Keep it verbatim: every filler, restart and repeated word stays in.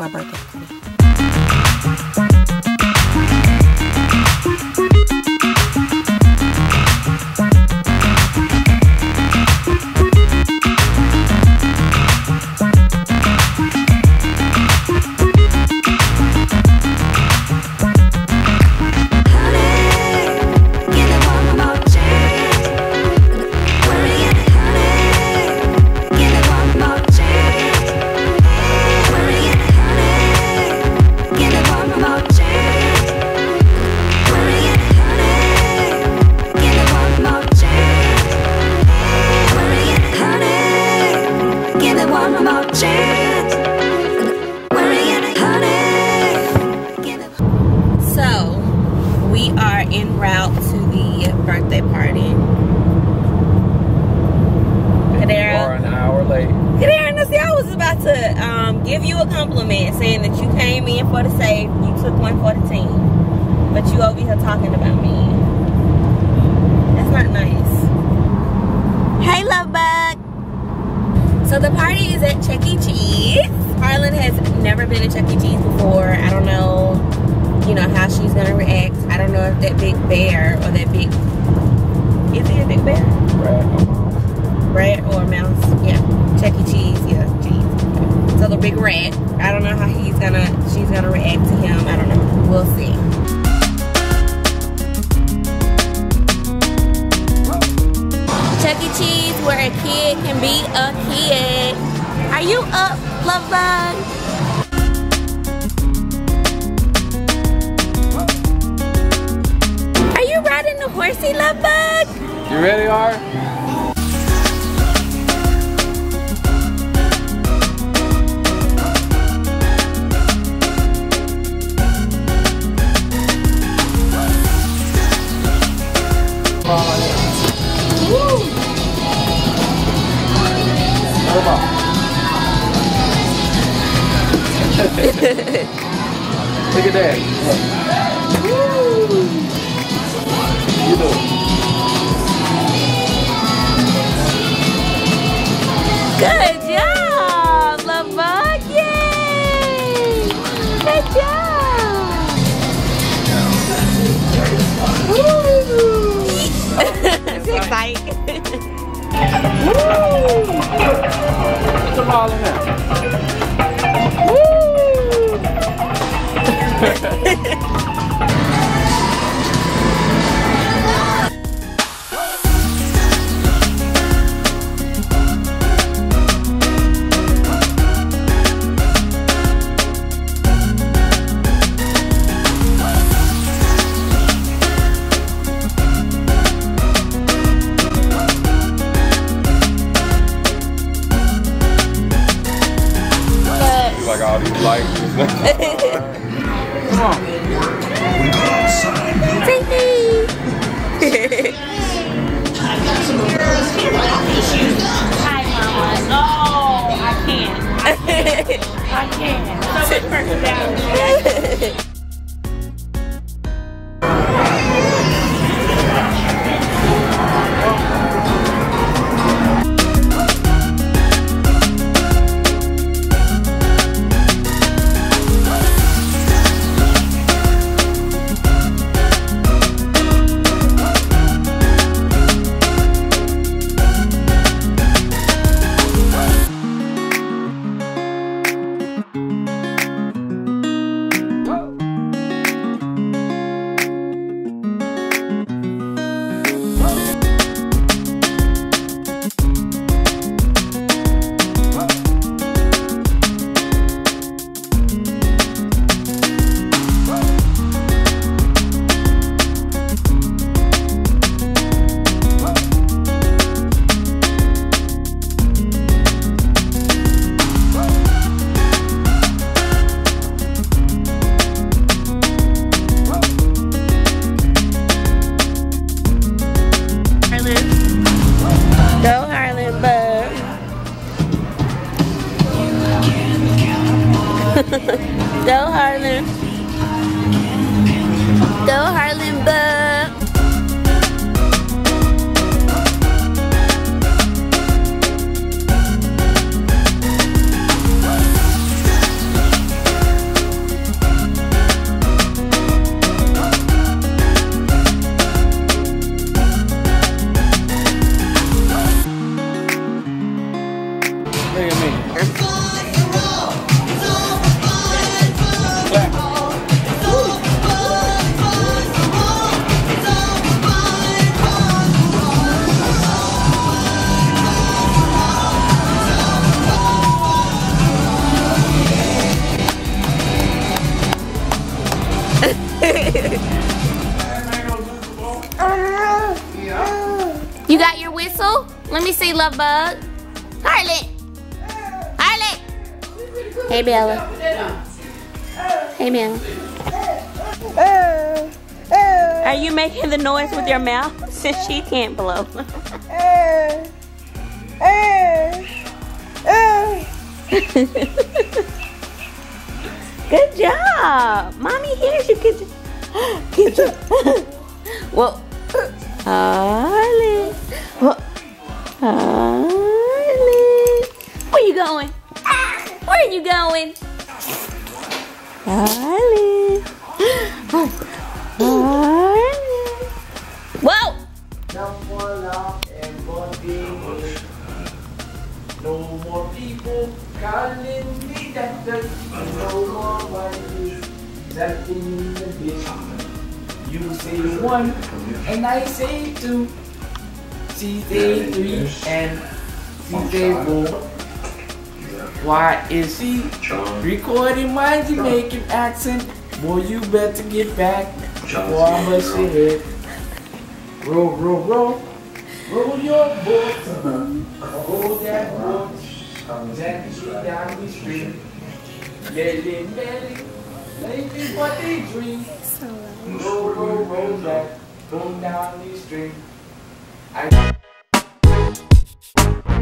for our birthday party. Chuck E. Cheese. Harlan has never been to Chuck E. Cheese before. I don't know, you know, how she's gonna react. I don't know if that big bear or that big, is it a big bear? Rat. Rat or mouse, yeah. Chuck E. Cheese, yeah, cheese. So the big rat, I don't know how he's gonna, she's gonna react to him. I don't know, we'll see. Chuck E. Cheese, where a kid can be a kid. Are you up, love bug? Are you riding the horsey, love bug? You really are? Look at that. Woo. You do it. Good job, love bug. Yay! Good job. Woo. Bike. Woo. Woo. Like all these lights. We go outside. Hi, Mama. No, I can't. I can't. I can't. So much person down there. whistle. Let me see, love bug. Harlan. Harlan. Hey, Bella. Hey, Bella. Are you making the noise with your mouth since she can't blow? Good job. Mommy hears you. Good job. Good job. Well, Harley. Well, Harley. Where you going? Where are you going? Harley. Harley. Whoa. No more love and more people. No more people calling me that dirty. No more wives that in the bitch. You say one, and I say two. She say three, and she say four. Why is she recording my Jamaican accent? Boy, you better get back before I bust your head. Roll, roll, roll. Roll your boat. Hold that boat. Gently down the stream. Melly, melly. Life is what they dream. Roll, roll, roll that, roll down the stream. I